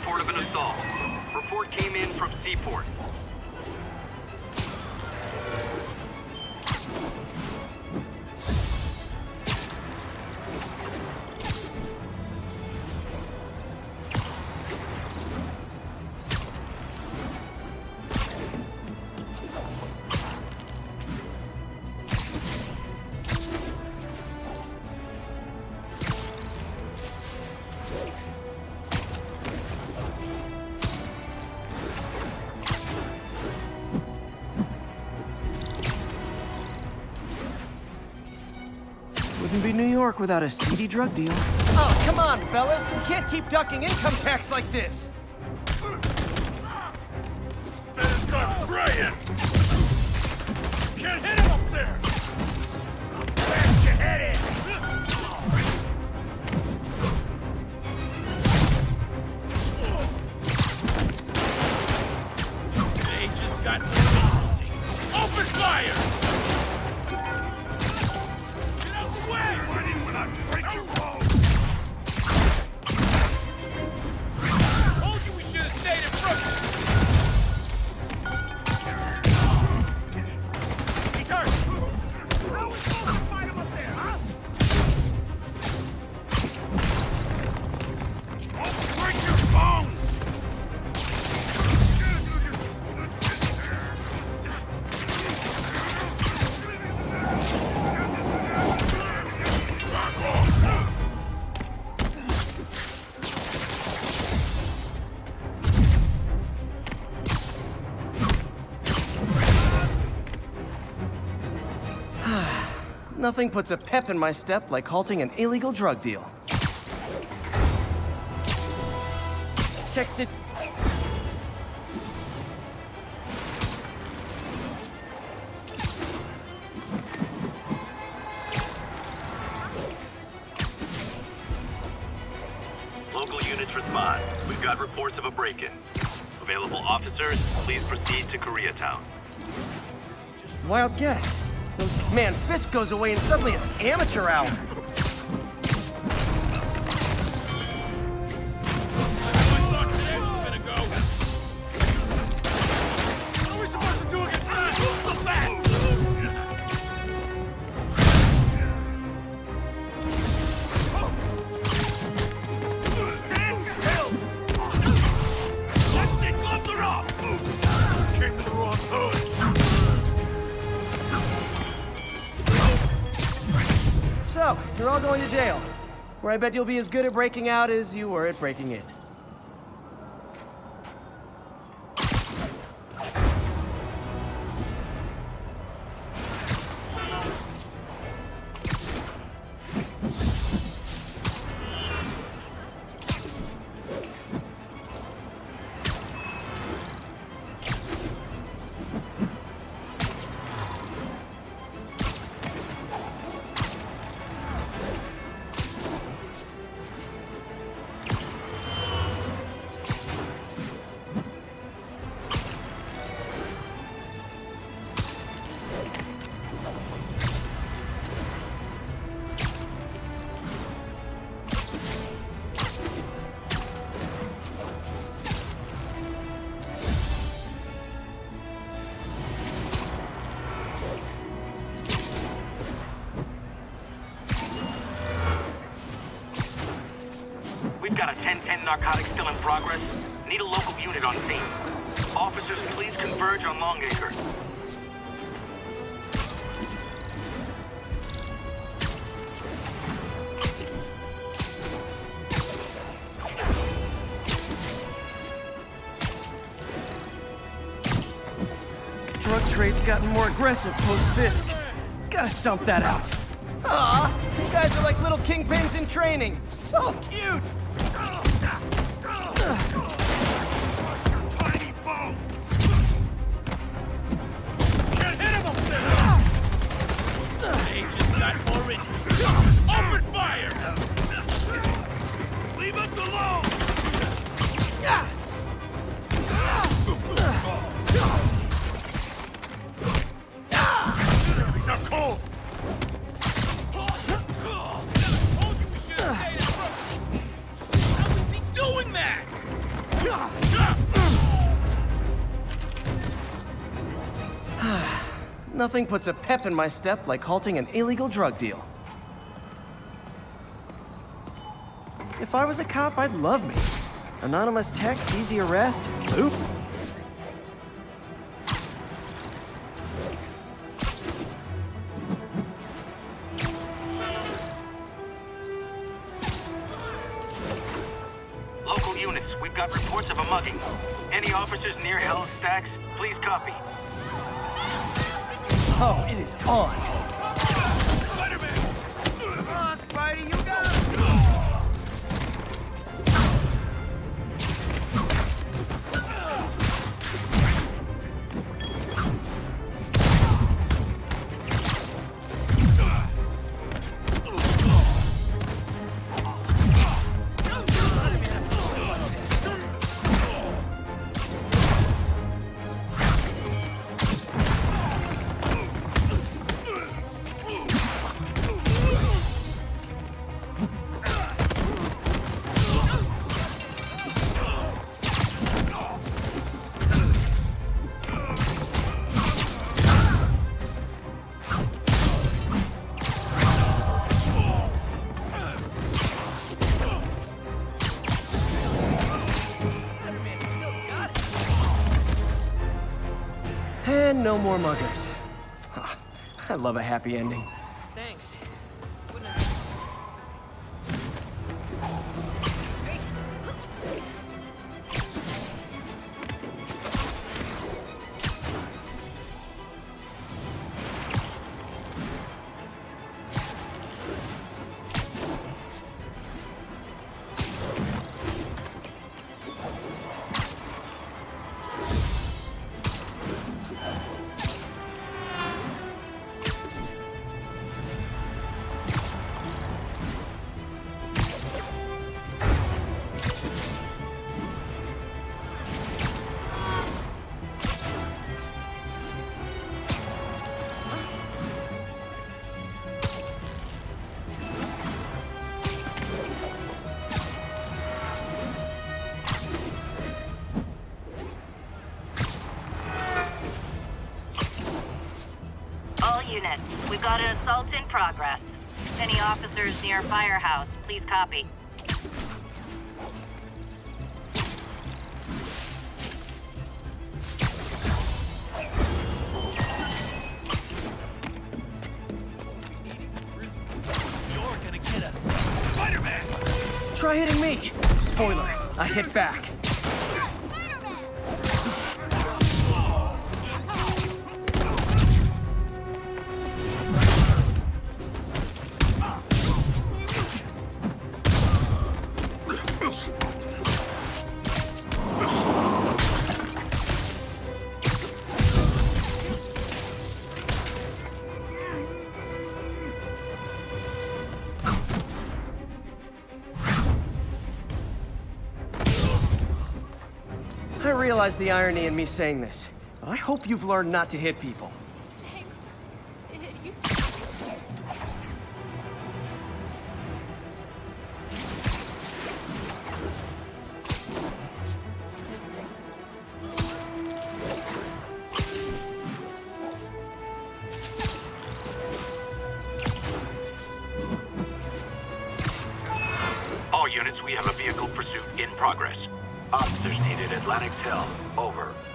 report of an assault. Report came in from Seaport. Without a seedy drug deal. Oh, come on, fellas. We can't keep ducking income tax like this. There's the Brian! Can't hit him up there! Where's your head in? They just got hit. Open fire! Nothing puts a pep in my step like halting an illegal drug deal. Texted. Local units respond. We've got reports of a break-in. Available officers, please proceed to Koreatown. Wild guess. Man, Fisk goes away and suddenly it's amateur hour. I bet you'll be as good at breaking out as you were at breaking in. Got a 10-10 narcotic still in progress. Need a local unit on scene. Officers, please converge on Longacre. Drug trade's gotten more aggressive post-Fisk. Gotta stomp that out. Aw, you guys are like little kingpins in training. So cute! Nothing puts a pep in my step like halting an illegal drug deal. If I was a cop, I'd love me. Anonymous text, easy arrest, boop. Local units, we've got reports of a mugging. Any officers near Hell's Stacks, please copy. Oh, it is on. Spider-Man! Come on, Spidey, you got no more muggers. Oh, I love a happy ending. Thanks. Good night. We've got an assault in progress. Any officers near Firehouse, please copy. You're gonna get us. Spider-Man! Try hitting me. Spoiler, I hit back. I realize the irony in me saying this, but I hope you've learned not to hit people. All units, we have a vehicle pursuit in progress. Officers needed at Longacre Hill. Over.